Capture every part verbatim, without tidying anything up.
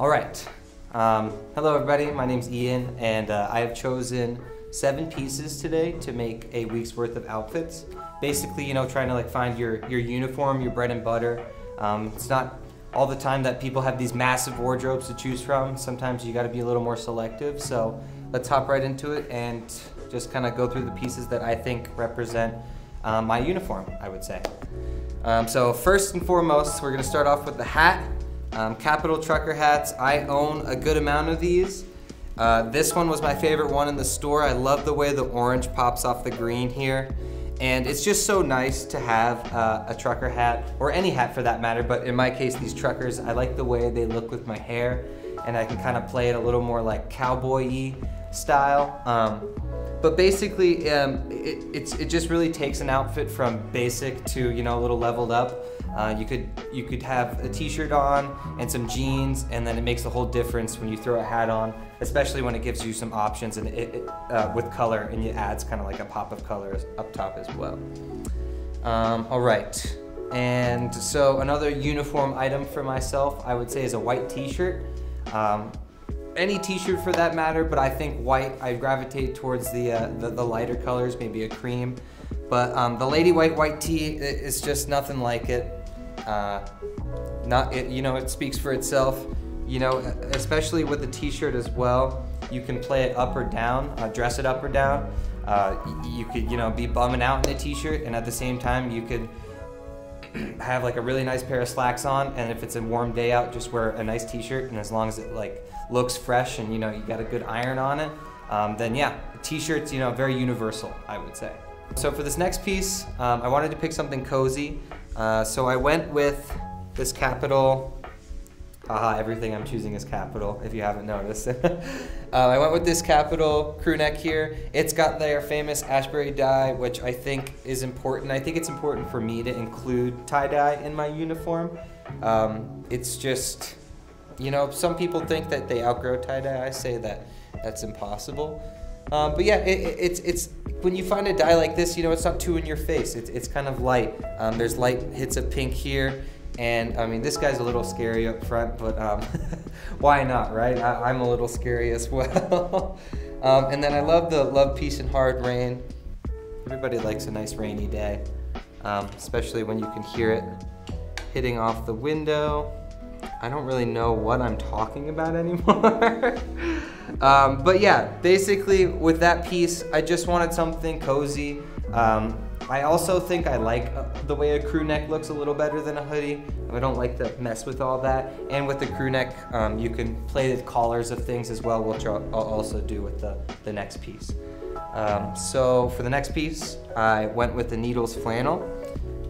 All right. Um, hello, everybody. My name's Ian, and uh, I have chosen seven pieces today to make a week's worth of outfits. Basically, you know, trying to like find your your uniform, your bread and butter. Um, it's not all the time that people have these massive wardrobes to choose from. Sometimes you got to be a little more selective. So let's hop right into it and just kind of go through the pieces that I think represent uh, my uniform, I would say. Um, so first and foremost, we're gonna start off with the hat. Um, Kapital trucker hats. I own a good amount of these. Uh, this one was my favorite one in the store. I love the way the orange pops off the green here. And it's just so nice to have uh, a trucker hat, or any hat for that matter, but in my case, these truckers, I like the way they look with my hair, and I can kind of play it a little more like cowboy-y style. Um, but basically, um, it, it's, it just really takes an outfit from basic to, you know, a little leveled up. Uh, you could, you could have a t-shirt on and some jeans, and then it makes a whole difference when you throw a hat on, especially when it gives you some options and it, it, uh, with color, and it adds kind of like a pop of color up top as well. Um, all right, and so another uniform item for myself, I would say, is a white t-shirt. Um, any t-shirt for that matter, but I think white, I gravitate towards the, uh, the, the lighter colors, maybe a cream. But um, the Lady White white tee is just nothing like it. Uh, not it, you know, it speaks for itself, you know, especially with the t-shirt as well. You can play it up or down, uh, dress it up or down. Uh, you could, you know, be bumming out in a t-shirt, and at the same time you could have like a really nice pair of slacks on, and if it's a warm day out, just wear a nice t-shirt, and as long as it like looks fresh and, you know, you got a good iron on it, um, then yeah, t-shirts, you know, very universal, I would say. So for this next piece, um, I wanted to pick something cozy. Uh, so I went with this Kapital, haha, everything I'm choosing is Kapital, if you haven't noticed. uh, I went with this Kapital crew neck here. It's got their famous Ashbury dye, which I think is important. I think it's important for me to include tie-dye in my uniform. Um, it's just, you know, some people think that they outgrow tie-dye. I say that that's impossible. Uh, but yeah, it, it, it's, it's, when you find a dye like this, you know, it's not too in your face. It's, it's kind of light. Um, there's light hits of pink here. And I mean, this guy's a little scary up front, but um, why not, right? I, I'm a little scary as well. um, and then I love the love, peace, and hard rain. Everybody likes a nice rainy day, um, especially when you can hear it hitting off the window. I don't really know what I'm talking about anymore. Um, but yeah, basically with that piece, I just wanted something cozy. Um, I also think I like uh, the way a crew neck looks a little better than a hoodie. I don't like to mess with all that. And with the crew neck, um, you can play the collars of things as well, which I'll also do with the, the next piece. Um, so for the next piece, I went with the Needles flannel.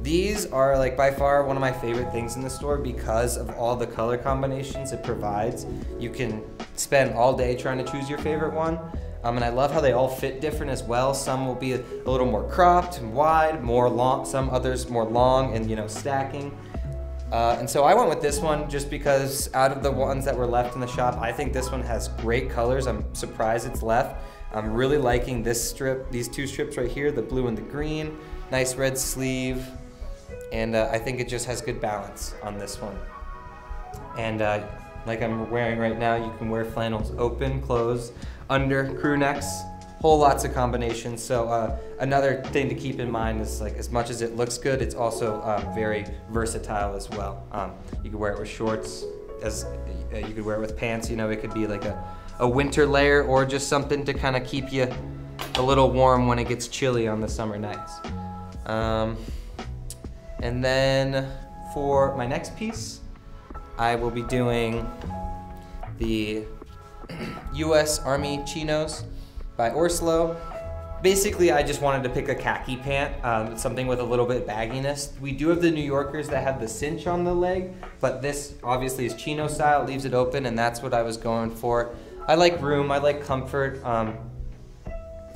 These are like by far one of my favorite things in the store because of all the color combinations it provides. You can spend all day trying to choose your favorite one. Um, and I love how they all fit different as well. Some will be a, a little more cropped and wide, more long, some others more long and, you know, stacking. Uh, and so I went with this one just because out of the ones that were left in the shop, I think this one has great colors. I'm surprised it's left. I'm really liking this strip, these two strips right here, the blue and the green, nice red sleeve. And uh, I think it just has good balance on this one. And uh, like I'm wearing right now, you can wear flannels open, closed, under, crew necks, whole lots of combinations. So uh, another thing to keep in mind is like as much as it looks good, it's also uh, very versatile as well. Um, you can wear it with shorts, as uh, you could wear it with pants. You know, it could be like a, a winter layer or just something to kind of keep you a little warm when it gets chilly on the summer nights. Um, And then for my next piece, I will be doing the U S Army chinos by Orslo. Basically, I just wanted to pick a khaki pant, um, something with a little bit of bagginess. We do have the New Yorkers that have the cinch on the leg, but this obviously is chino style, leaves it open, and that's what I was going for. I like room, I like comfort. Um,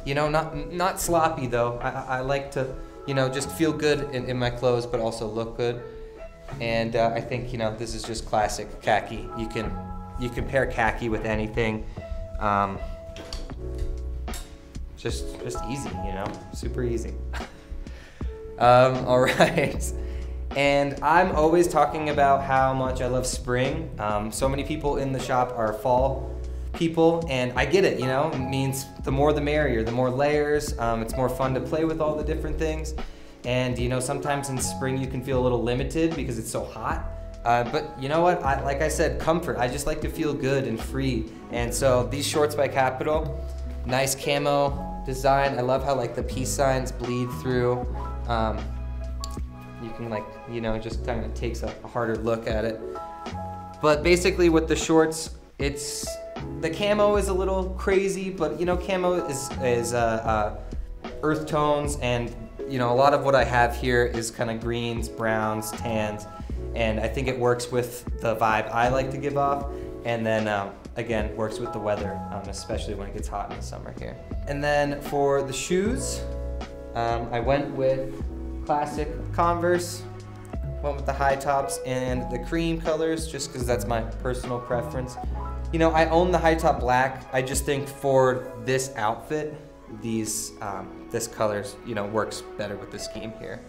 you know, not, not sloppy though. I, I like to, you know, just feel good in, in my clothes, but also look good. And uh, I think, you know, this is just classic khaki. You can, you can pair khaki with anything. Um, just, just easy, you know, super easy. um, all right. And I'm always talking about how much I love spring. Um, so many people in the shop are fall people, and I get it, you know? It means the more the merrier, the more layers. Um, it's more fun to play with all the different things. And you know, sometimes in spring you can feel a little limited because it's so hot. Uh, but you know what, I, like I said, comfort. I just like to feel good and free. And so these shorts by Kapital, nice camo design. I love how like the peace signs bleed through. Um, you can like, you know, just kind of takes a, a harder look at it. But basically with the shorts, it's, the camo is a little crazy, but you know, camo is, is uh, uh, earth tones, and you know, a lot of what I have here is kind of greens, browns, tans. And I think it works with the vibe I like to give off. And then um, again, works with the weather, um, especially when it gets hot in the summer here. And then for the shoes, um, I went with classic Converse, went with the high tops and the cream colors, just because that's my personal preference. You know, I own the high top black. I just think for this outfit, these, um, this colors, you know, works better with the scheme here.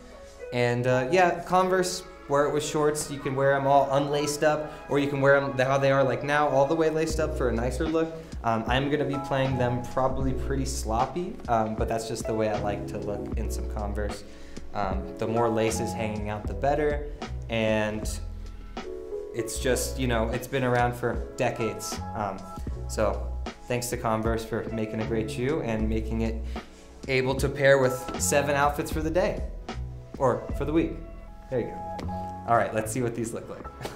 And uh, yeah, Converse, wear it with shorts. You can wear them all unlaced up, or you can wear them how they are like now, all the way laced up for a nicer look. Um, I'm gonna be playing them probably pretty sloppy, um, but that's just the way I like to look in some Converse. Um, the more laces hanging out, the better. And it's just, you know, it's been around for decades. Um, so thanks to Converse for making a great shoe and making it able to pair with seven outfits for the day, or for the week. There you go. All right, let's see what these look like.